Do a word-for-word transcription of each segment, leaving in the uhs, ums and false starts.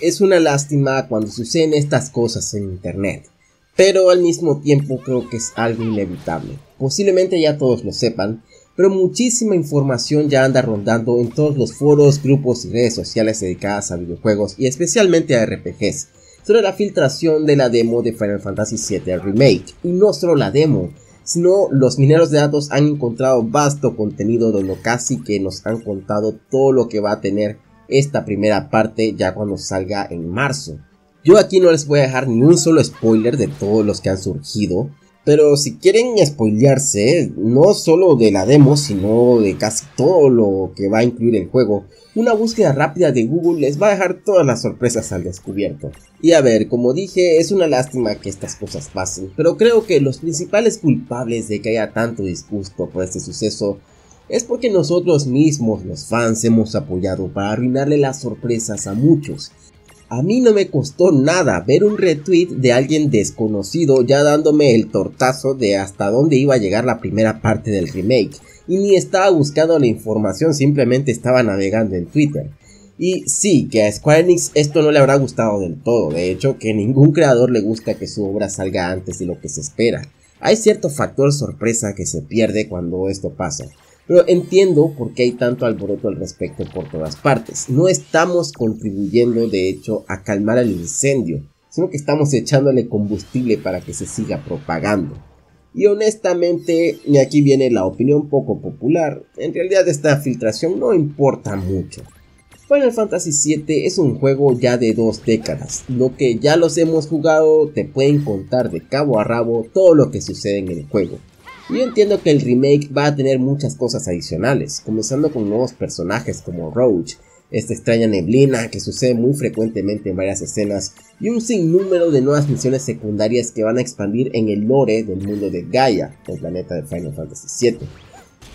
Es una lástima cuando suceden estas cosas en internet, pero al mismo tiempo creo que es algo inevitable. Posiblemente ya todos lo sepan, pero muchísima información ya anda rondando en todos los foros, grupos y redes sociales dedicadas a videojuegos y especialmente a R P Gs, sobre la filtración de la demo de Final Fantasy siete Remake. Y no solo la demo, sino los mineros de datos han encontrado vasto contenido donde casi que nos han contado todo lo que va a tener esta primera parte ya cuando salga en marzo. Yo aquí no les voy a dejar ni un solo spoiler de todos los que han surgido, pero si quieren spoilearse, no solo de la demo, sino de casi todo lo que va a incluir el juego, una búsqueda rápida de Google les va a dejar todas las sorpresas al descubierto. Y a ver, como dije, es una lástima que estas cosas pasen, pero creo que los principales culpables de que haya tanto disgusto por este suceso es porque nosotros mismos, los fans, hemos apoyado para arruinarle las sorpresas a muchos. A mí no me costó nada ver un retweet de alguien desconocido ya dándome el tortazo de hasta dónde iba a llegar la primera parte del remake, y ni estaba buscando la información, simplemente estaba navegando en Twitter. Y sí, que a Square Enix esto no le habrá gustado del todo, de hecho que ningún creador le gusta que su obra salga antes de lo que se espera. Hay cierto factor sorpresa que se pierde cuando esto pasa. Pero entiendo por qué hay tanto alboroto al respecto por todas partes. No estamos contribuyendo de hecho a calmar el incendio, sino que estamos echándole combustible para que se siga propagando. Y honestamente, y aquí viene la opinión poco popular, en realidad esta filtración no importa mucho. Final Fantasy siete es un juego ya de dos décadas, lo que ya los hemos jugado te pueden contar de cabo a rabo todo lo que sucede en el juego. Yo entiendo que el remake va a tener muchas cosas adicionales, comenzando con nuevos personajes como Roach, esta extraña neblina que sucede muy frecuentemente en varias escenas, y un sinnúmero de nuevas misiones secundarias que van a expandir en el lore del mundo de Gaia, el planeta de Final Fantasy siete.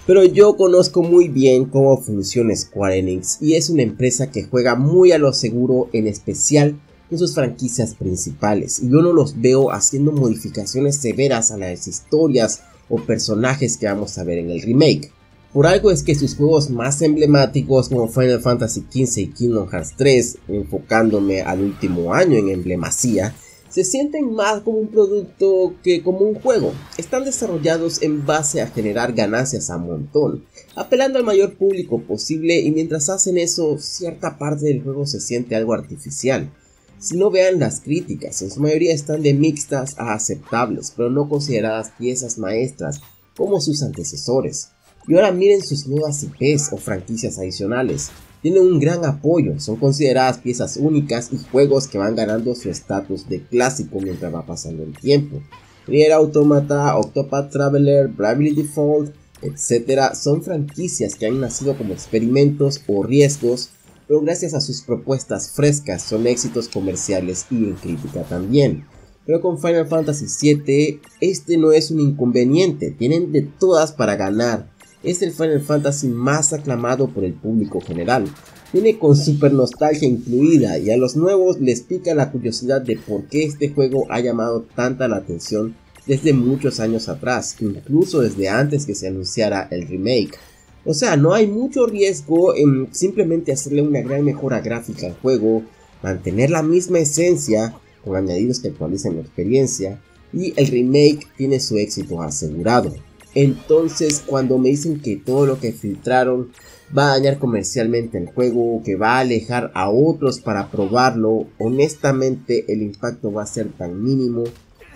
Pero yo conozco muy bien cómo funciona Square Enix, y es una empresa que juega muy a lo seguro, en especial en sus franquicias principales, y yo no los veo haciendo modificaciones severas a las historias o personajes que vamos a ver en el remake. Por algo es que sus juegos más emblemáticos como Final Fantasy quince y Kingdom Hearts tres, enfocándome al último año en emblemasía, se sienten más como un producto que como un juego. Están desarrollados en base a generar ganancias a montón, apelando al mayor público posible, y mientras hacen eso, cierta parte del juego se siente algo artificial. Si no, vean las críticas, en su mayoría están de mixtas a aceptables, pero no consideradas piezas maestras como sus antecesores. Y ahora miren sus nuevas I Ps o franquicias adicionales, tienen un gran apoyo, son consideradas piezas únicas y juegos que van ganando su estatus de clásico mientras va pasando el tiempo. Nier Automata, Octopath Traveler, Bravely Default, etcétera, son franquicias que han nacido como experimentos o riesgos, pero gracias a sus propuestas frescas son éxitos comerciales y en crítica también. Pero con Final Fantasy siete este no es un inconveniente, tienen de todas para ganar. Es el Final Fantasy más aclamado por el público general, viene con super nostalgia incluida, y a los nuevos les pica la curiosidad de por qué este juego ha llamado tanta la atención desde muchos años atrás, incluso desde antes que se anunciara el remake. O sea, no hay mucho riesgo en simplemente hacerle una gran mejora gráfica al juego, mantener la misma esencia, con añadidos que actualicen la experiencia, y el remake tiene su éxito asegurado. Entonces, cuando me dicen que todo lo que filtraron va a dañar comercialmente el juego, que va a alejar a otros para probarlo, honestamente el impacto va a ser tan mínimo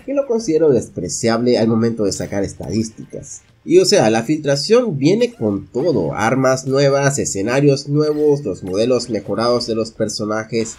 que lo considero despreciable al momento de sacar estadísticas. Y o sea, la filtración viene con todo, armas nuevas, escenarios nuevos, los modelos mejorados de los personajes,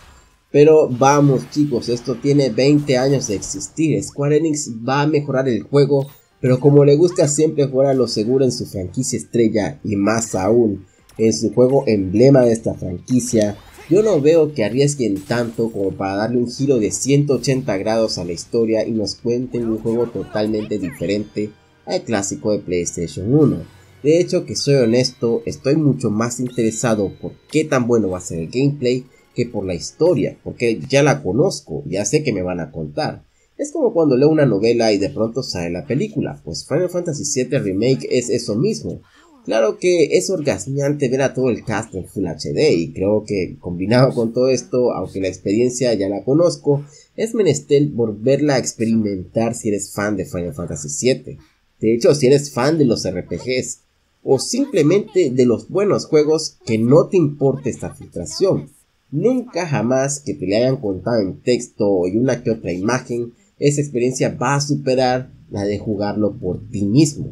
pero vamos chicos, esto tiene veinte años de existir, Square Enix va a mejorar el juego, pero como le gusta siempre jugar a lo seguro en su franquicia estrella, y más aún, en su juego emblema de esta franquicia, yo no veo que arriesguen tanto como para darle un giro de ciento ochenta grados a la historia y nos cuenten un juego totalmente diferente al clásico de PlayStation uno. De hecho, que soy honesto, estoy mucho más interesado por qué tan bueno va a ser el gameplay que por la historia, porque ya la conozco, ya sé que me van a contar. Es como cuando leo una novela y de pronto sale la película, pues Final Fantasy siete Remake es eso mismo. Claro que es orgasmeante ver a todo el cast en Full H D y creo que combinado con todo esto, aunque la experiencia ya la conozco, es menester volverla a experimentar si eres fan de Final Fantasy siete. De hecho, si eres fan de los R P Gs o simplemente de los buenos juegos, que no te importe esta filtración. Nunca jamás que te le hayan contado en texto y una que otra imagen, esa experiencia va a superar la de jugarlo por ti mismo.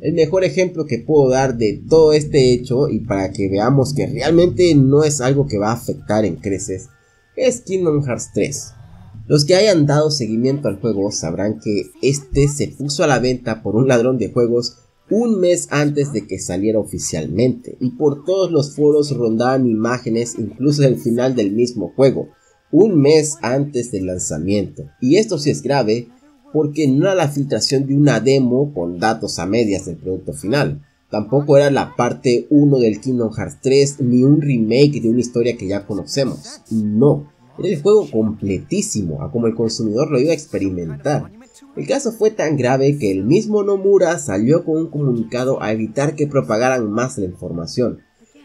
El mejor ejemplo que puedo dar de todo este hecho, y para que veamos que realmente no es algo que va a afectar en creces, es Kingdom Hearts tres. Los que hayan dado seguimiento al juego sabrán que este se puso a la venta por un ladrón de juegos un mes antes de que saliera oficialmente, y por todos los foros rondaban imágenes incluso del final del mismo juego, un mes antes del lanzamiento. Y esto sí es grave, porque no era la filtración de una demo con datos a medias del producto final. Tampoco era la parte uno del Kingdom Hearts tres ni un remake de una historia que ya conocemos. No, era el juego completísimo, a como el consumidor lo iba a experimentar. El caso fue tan grave que el mismo Nomura salió con un comunicado a evitar que propagaran más la información.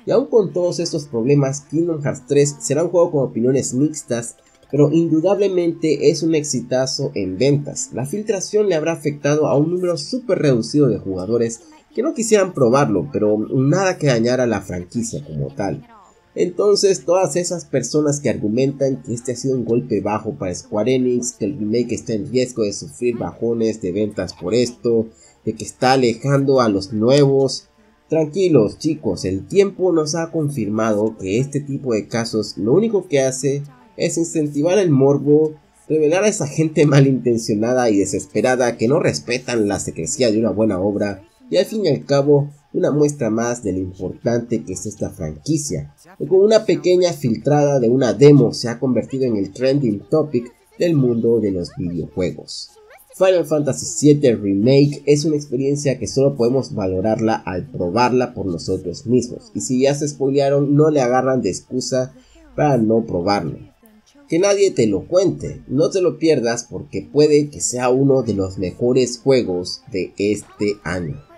Y aún con todos estos problemas, Kingdom Hearts tres será un juego con opiniones mixtas, pero indudablemente es un exitazo en ventas. La filtración le habrá afectado a un número súper reducido de jugadores que no quisieran probarlo, pero nada que dañara a la franquicia como tal. Entonces, todas esas personas que argumentan que este ha sido un golpe bajo para Square Enix, que el remake está en riesgo de sufrir bajones de ventas por esto, de que está alejando a los nuevos... Tranquilos chicos, el tiempo nos ha confirmado que este tipo de casos lo único que hace... es incentivar el morbo, revelar a esa gente malintencionada y desesperada que no respetan la secrecía de una buena obra, y al fin y al cabo una muestra más de lo importante que es esta franquicia, que con una pequeña filtrada de una demo se ha convertido en el trending topic del mundo de los videojuegos. Final Fantasy siete Remake es una experiencia que solo podemos valorarla al probarla por nosotros mismos, y si ya se spoilearon no le agarran de excusa para no probarlo. Que nadie te lo cuente, no te lo pierdas porque puede que sea uno de los mejores juegos de este año.